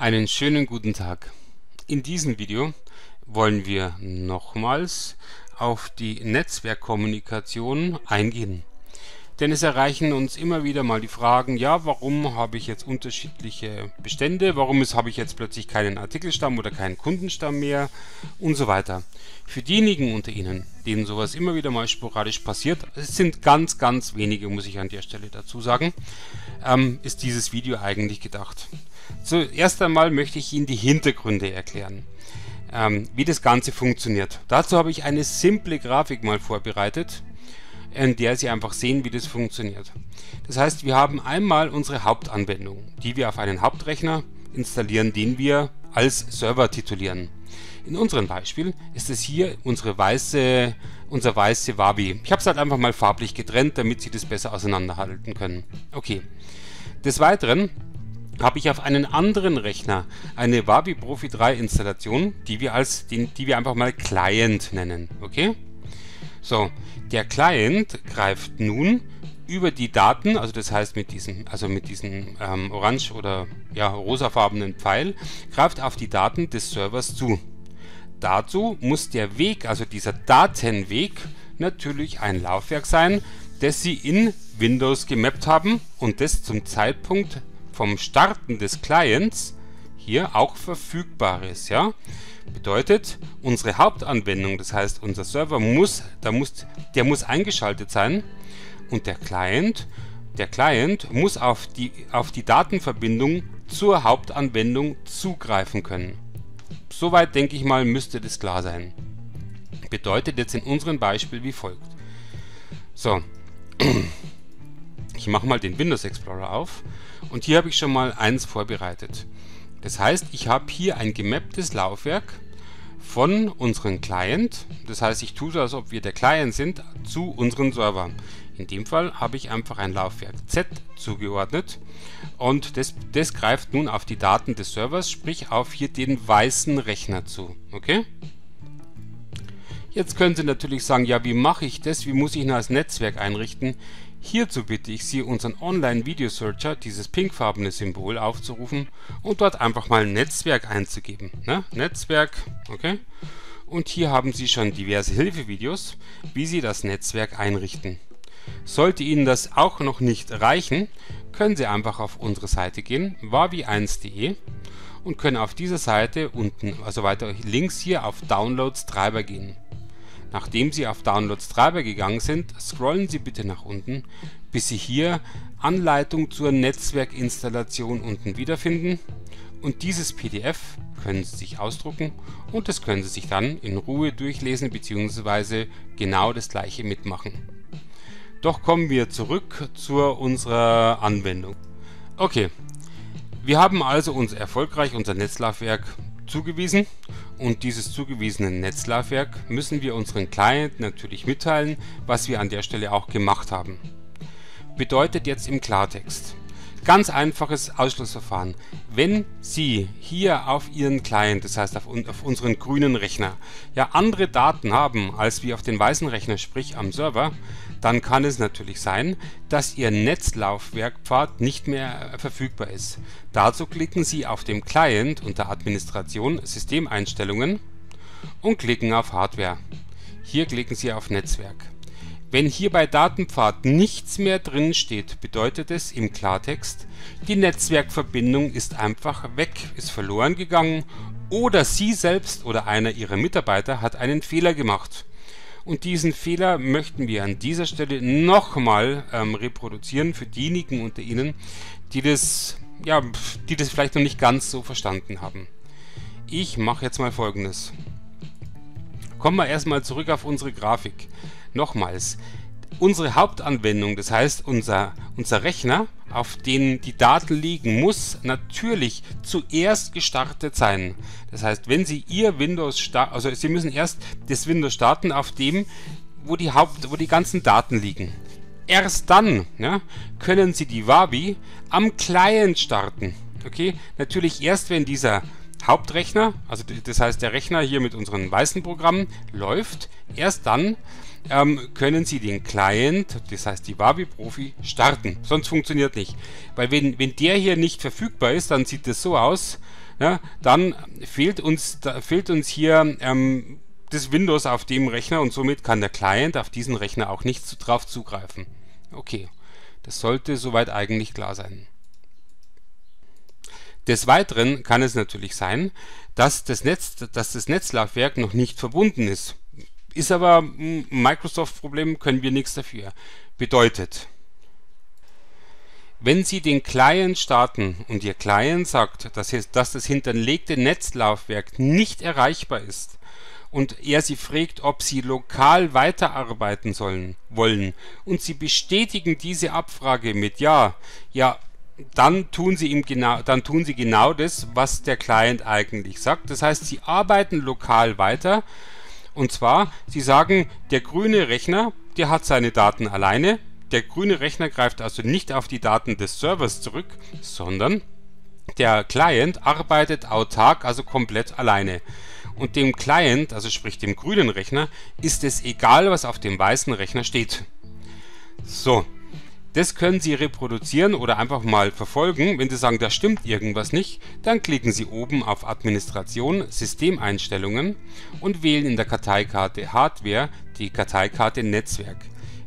Einen schönen guten Tag. In diesem Video wollen wir nochmals auf die Netzwerkkommunikation eingehen. Denn es erreichen uns immer wieder mal die Fragen, ja, warum habe ich jetzt unterschiedliche Bestände, warum habe ich jetzt plötzlich keinen Artikelstamm oder keinen Kundenstamm mehr und so weiter. Für diejenigen unter Ihnen, denen sowas immer wieder mal sporadisch passiert, es sind ganz, ganz wenige, muss ich an der Stelle dazu sagen, ist dieses Video eigentlich gedacht. Zuerst einmal möchte ich Ihnen die Hintergründe erklären, wie das Ganze funktioniert. Dazu habe ich eine simple Grafik mal vorbereitet, in der Sie einfach sehen, wie das funktioniert. Das heißt, wir haben einmal unsere Hauptanwendung, die wir auf einen Hauptrechner installieren, den wir als Server titulieren. In unserem Beispiel ist es hier unser weiße WaWi. Ich habe es halt einfach mal farblich getrennt, damit Sie das besser auseinanderhalten können. Okay. Des Weiteren habe ich auf einen anderen Rechner eine WaWi Profi 3 Installation, die wir einfach mal Client nennen. Okay? So, der Client greift nun über die Daten, also das heißt mit diesem orange oder ja, rosafarbenen Pfeil, greift auf die Daten des Servers zu. Dazu muss der Weg, also dieser Datenweg, natürlich ein Laufwerk sein, das Sie in Windows gemappt haben und das zum Zeitpunkt vom Starten des Clients hier auch verfügbar ist, ja? Bedeutet, unsere Hauptanwendung, das heißt unser Server muss eingeschaltet sein und der Client muss auf die Datenverbindung zur Hauptanwendung zugreifen können. Soweit, denke ich mal, müsste das klar sein. Bedeutet jetzt in unserem Beispiel wie folgt. So. Ich mache mal den Windows Explorer auf und hier habe ich schon mal eins vorbereitet. Das heißt, ich habe hier ein gemapptes Laufwerk von unserem Client, das heißt, ich tue so, als ob wir der Client sind, zu unserem Server. In dem Fall habe ich einfach ein Laufwerk Z zugeordnet und das greift nun auf die Daten des Servers, sprich auf hier den weißen Rechner zu. Okay? Jetzt können Sie natürlich sagen, ja, wie mache ich das, wie muss ich denn das Netzwerk einrichten? Hierzu bitte ich Sie, unseren Online-Video-Searcher, dieses pinkfarbene Symbol, aufzurufen und dort einfach mal Netzwerk einzugeben. Ne? Netzwerk, okay. Und hier haben Sie schon diverse Hilfevideos, wie Sie das Netzwerk einrichten. Sollte Ihnen das auch noch nicht reichen, können Sie einfach auf unsere Seite gehen, WaWi1.de, und können auf dieser Seite unten, also weiter links hier, auf Downloads Treiber gehen. Nachdem Sie auf Downloads Treiber gegangen sind, scrollen Sie bitte nach unten, bis Sie hier Anleitung zur Netzwerkinstallation unten wiederfinden. Und dieses PDF können Sie sich ausdrucken und das können Sie sich dann in Ruhe durchlesen bzw. genau das gleiche mitmachen. Doch kommen wir zurück zu unserer Anwendung. Okay, wir haben also uns erfolgreich unser Netzlaufwerk zugewiesen und dieses zugewiesene Netzlaufwerk müssen wir unseren Client natürlich mitteilen, was wir an der Stelle auch gemacht haben. Bedeutet jetzt im Klartext, ganz einfaches Ausschlussverfahren. Wenn Sie hier auf Ihren Client, das heißt auf unseren grünen Rechner, ja andere Daten haben, als wir auf den weißen Rechner, sprich am Server, dann kann es natürlich sein, dass Ihr Netzlaufwerkpfad nicht mehr verfügbar ist. Dazu klicken Sie auf dem Client unter Administration, Systemeinstellungen und klicken auf Hardware. Hier klicken Sie auf Netzwerk. Wenn hier bei Datenpfad nichts mehr drin steht, bedeutet es im Klartext, die Netzwerkverbindung ist einfach weg, ist verloren gegangen oder Sie selbst oder einer Ihrer Mitarbeiter hat einen Fehler gemacht. Und diesen Fehler möchten wir an dieser Stelle nochmal reproduzieren für diejenigen unter Ihnen, die das vielleicht noch nicht ganz so verstanden haben. Ich mache jetzt mal Folgendes. Kommen wir erstmal zurück auf unsere Grafik. Nochmals, unsere Hauptanwendung, das heißt unser Rechner, auf den die Daten liegen, muss natürlich zuerst gestartet sein. Das heißt, wenn Sie Ihr Windows starten, also Sie müssen erst das Windows starten, auf dem, wo die ganzen Daten liegen. Erst dann, ja, können Sie die WaWi am Client starten. Okay? Natürlich erst, wenn dieser Hauptrechner, also das heißt der Rechner hier mit unseren weißen Programmen, läuft. Erst dann können Sie den Client, das heißt die WaWi Profi, starten. Sonst funktioniert nicht. Weil wenn der hier nicht verfügbar ist, dann sieht das so aus, ja, dann fehlt uns hier das Windows auf dem Rechner und somit kann der Client auf diesen Rechner auch nicht drauf zugreifen. Okay, das sollte soweit eigentlich klar sein. Des Weiteren kann es natürlich sein, dass das Netzlaufwerk noch nicht verbunden ist. Ist aber ein Microsoft-Problem, können wir nichts dafür. Bedeutet, wenn Sie den Client starten und Ihr Client sagt, dass das hinterlegte Netzlaufwerk nicht erreichbar ist und er Sie fragt, ob Sie lokal weiterarbeiten wollen und Sie bestätigen diese Abfrage mit Ja, dann tun Sie genau das, was der Client eigentlich sagt. Das heißt, Sie arbeiten lokal weiter. Und zwar, Sie sagen, der grüne Rechner, der hat seine Daten alleine. Der grüne Rechner greift also nicht auf die Daten des Servers zurück, sondern der Client arbeitet autark, also komplett alleine. Und dem Client, also sprich dem grünen Rechner, ist es egal, was auf dem weißen Rechner steht. So. Das können Sie reproduzieren oder einfach mal verfolgen. Wenn Sie sagen, da stimmt irgendwas nicht, dann klicken Sie oben auf Administration, Systemeinstellungen und wählen in der Karteikarte Hardware die Karteikarte Netzwerk.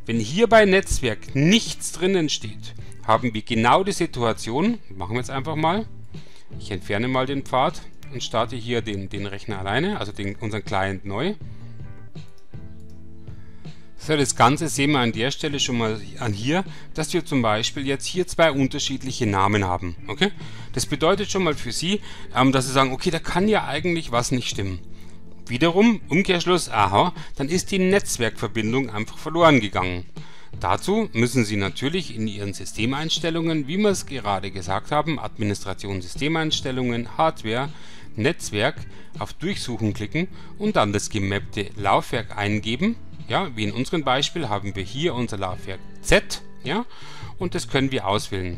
Wenn hier bei Netzwerk nichts drinnen steht, haben wir genau die Situation, machen wir jetzt einfach mal, ich entferne mal den Pfad und starte hier den Rechner alleine, also unseren Client neu. So, das Ganze sehen wir an der Stelle schon mal an hier, dass wir zum Beispiel jetzt hier zwei unterschiedliche Namen haben. Okay? Das bedeutet schon mal für Sie, dass Sie sagen, okay, da kann ja eigentlich was nicht stimmen. Wiederum, Umkehrschluss, aha, dann ist die Netzwerkverbindung einfach verloren gegangen. Dazu müssen Sie natürlich in Ihren Systemeinstellungen, wie wir es gerade gesagt haben, Administration, Systemeinstellungen, Hardware, Netzwerk, auf Durchsuchen klicken und dann das gemappte Laufwerk eingeben. Ja, wie in unserem Beispiel haben wir hier unser Laufwerk Z, ja, und das können wir auswählen.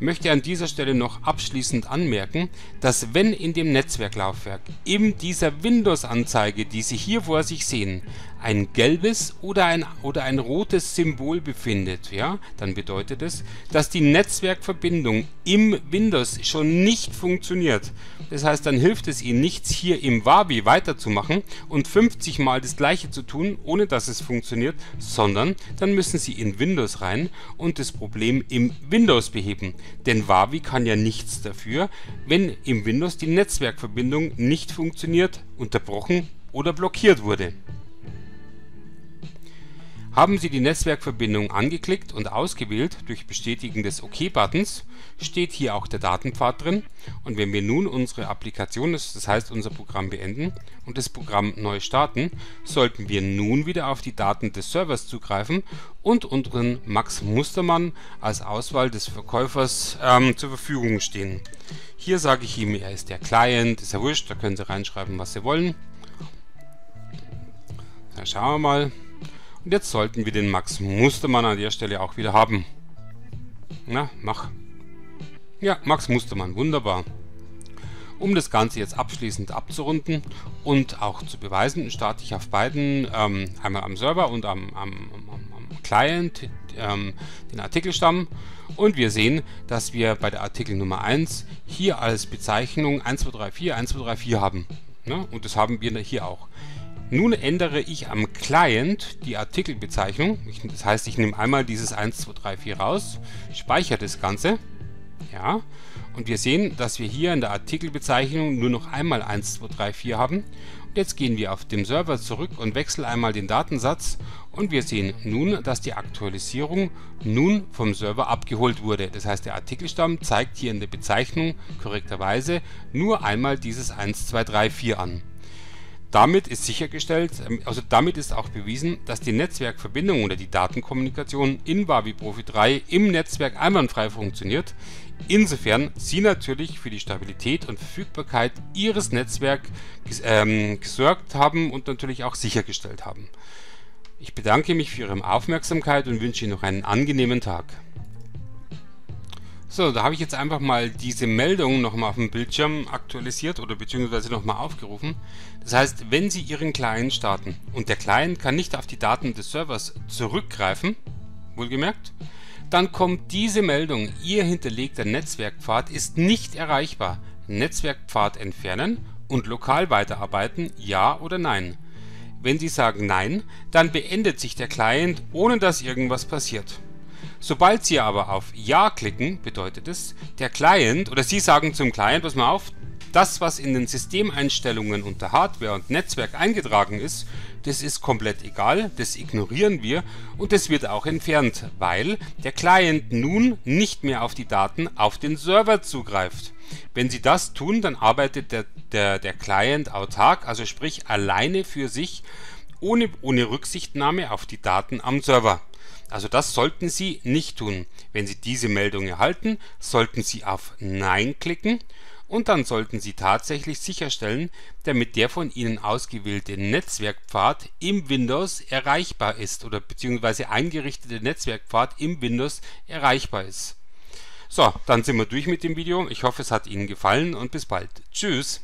Ich möchte an dieser Stelle noch abschließend anmerken, dass wenn in dem Netzwerklaufwerk in dieser Windows-Anzeige, die Sie hier vor sich sehen, ein gelbes oder ein rotes Symbol befindet, ja, dann bedeutet es, dass die Netzwerkverbindung im Windows schon nicht funktioniert. Das heißt, dann hilft es Ihnen nichts, hier im WaWi weiterzumachen und 50 Mal das Gleiche zu tun, ohne dass es funktioniert, sondern dann müssen Sie in Windows rein und das Problem im Windows beheben. Denn WaWi kann ja nichts dafür, wenn im Windows die Netzwerkverbindung nicht funktioniert, unterbrochen oder blockiert wurde. Haben Sie die Netzwerkverbindung angeklickt und ausgewählt durch Bestätigen des OK-Buttons, steht hier auch der Datenpfad drin. Und wenn wir nun unsere Applikation, das heißt unser Programm beenden und das Programm neu starten, sollten wir nun wieder auf die Daten des Servers zugreifen und unseren Max Mustermann als Auswahl des Verkäufers zur Verfügung stehen. Hier sage ich ihm, er ist der Client, ist ja wurscht, da können Sie reinschreiben, was Sie wollen. Da schauen wir mal. Und jetzt sollten wir den Max Mustermann an der Stelle auch wieder haben. Na, mach. Ja, Max Mustermann, wunderbar. Um das Ganze jetzt abschließend abzurunden und auch zu beweisen, starte ich auf beiden, einmal am Server und am Client, den Artikelstamm. Und wir sehen, dass wir bei der Artikel Nummer 1 hier als Bezeichnung 1234, 1234 haben. Na, und das haben wir hier auch. Nun ändere ich am Client die Artikelbezeichnung, das heißt, ich nehme einmal dieses 1234 raus, speichere das Ganze, ja, und wir sehen, dass wir hier in der Artikelbezeichnung nur noch einmal 1234 haben. Und jetzt gehen wir auf dem Server zurück und wechseln einmal den Datensatz und wir sehen nun, dass die Aktualisierung nun vom Server abgeholt wurde. Das heißt, der Artikelstamm zeigt hier in der Bezeichnung korrekterweise nur einmal dieses 1234 an. Damit ist sichergestellt, also damit ist auch bewiesen, dass die Netzwerkverbindung oder die Datenkommunikation in WaWi Profi 3 im Netzwerk einwandfrei funktioniert, insofern Sie natürlich für die Stabilität und Verfügbarkeit Ihres Netzwerks gesorgt haben und natürlich auch sichergestellt haben. Ich bedanke mich für Ihre Aufmerksamkeit und wünsche Ihnen noch einen angenehmen Tag. So, da habe ich jetzt einfach mal diese Meldung nochmal auf dem Bildschirm aktualisiert oder beziehungsweise nochmal aufgerufen. Das heißt, wenn Sie Ihren Client starten und der Client kann nicht auf die Daten des Servers zurückgreifen, wohlgemerkt, dann kommt diese Meldung, Ihr hinterlegter Netzwerkpfad ist nicht erreichbar. Netzwerkpfad entfernen und lokal weiterarbeiten, ja oder nein. Wenn Sie sagen nein, dann beendet sich der Client, ohne dass irgendwas passiert. Sobald Sie aber auf Ja klicken, bedeutet es, der Client oder Sie sagen zum Client, pass mal auf, das, was in den Systemeinstellungen unter Hardware und Netzwerk eingetragen ist, das ist komplett egal, das ignorieren wir und das wird auch entfernt, weil der Client nun nicht mehr auf die Daten auf den Server zugreift. Wenn Sie das tun, dann arbeitet der Client autark, also sprich alleine für sich, ohne Rücksichtnahme auf die Daten am Server. Also das sollten Sie nicht tun. Wenn Sie diese Meldung erhalten, sollten Sie auf Nein klicken und dann sollten Sie tatsächlich sicherstellen, damit der von Ihnen ausgewählte Netzwerkpfad im Windows erreichbar ist oder beziehungsweise eingerichtete Netzwerkpfad im Windows erreichbar ist. So, dann sind wir durch mit dem Video. Ich hoffe, es hat Ihnen gefallen und bis bald. Tschüss!